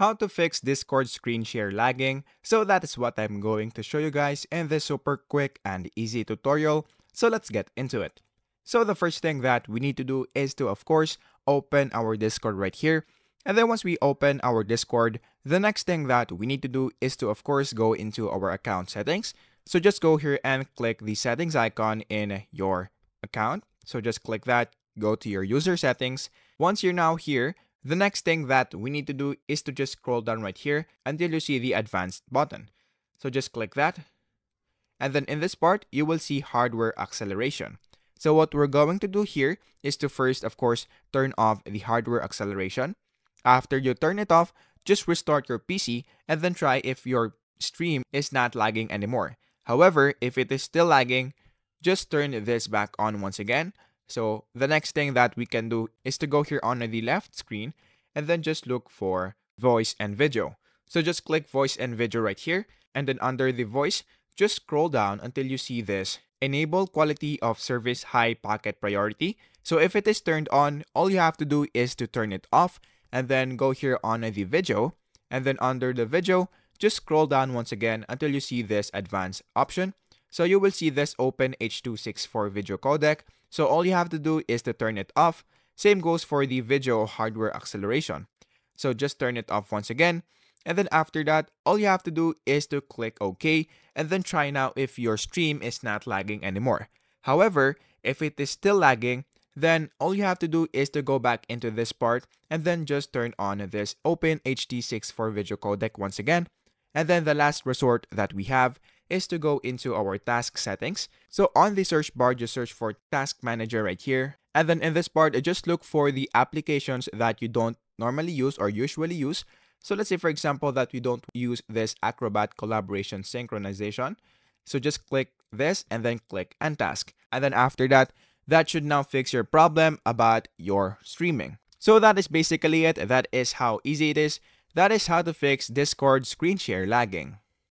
how to fix Discord screen share lagging, so that is what I'm going to show you guys in this super quick and easy tutorial, so let's get into it. So the first thing that we need to do is to, of course, open our Discord right here. And then once we open our Discord, the next thing that we need to do is to, of course, go into our account settings. So just go here and click the settings icon in your account. So just click that, go to your user settings. Once you're now here, the next thing that we need to do is to just scroll down right here until you see the advanced button. So just click that. And then in this part, you will see hardware acceleration. So what we're going to do here is to first, of course, turn off the hardware acceleration. After you turn it off, just restart your PC and then try if your stream is not lagging anymore. However, if it is still lagging, just turn this back on once again. So the next thing that we can do is to go here on the left screen and then just look for voice and video. So just click voice and video right here. And then under the voice, just scroll down until you see this enable quality of service high packet priority. So if it is turned on, all you have to do is to turn it off and then go here on the video. And then under the video, just scroll down once again until you see this advanced option. So you will see this open H.264 video codec. So all you have to do is to turn it off. Same goes for the video hardware acceleration. So just turn it off once again. And then after that, all you have to do is to click OK. And then try now if your stream is not lagging anymore. However, if it is still lagging, then all you have to do is to go back into this part and then just turn on this open H.264 video codec once again. And then the last resort that we have is to go into our task settings. So on the search bar, just search for task manager right here. And then in this part, just look for the applications that you don't normally use or usually use. So let's say, for example, that we don't use this Acrobat collaboration synchronization. So just click this and then click untask. And then after that, that should now fix your problem about your streaming. So that is basically it. That is how easy it is. That is how to fix Discord screen share lagging.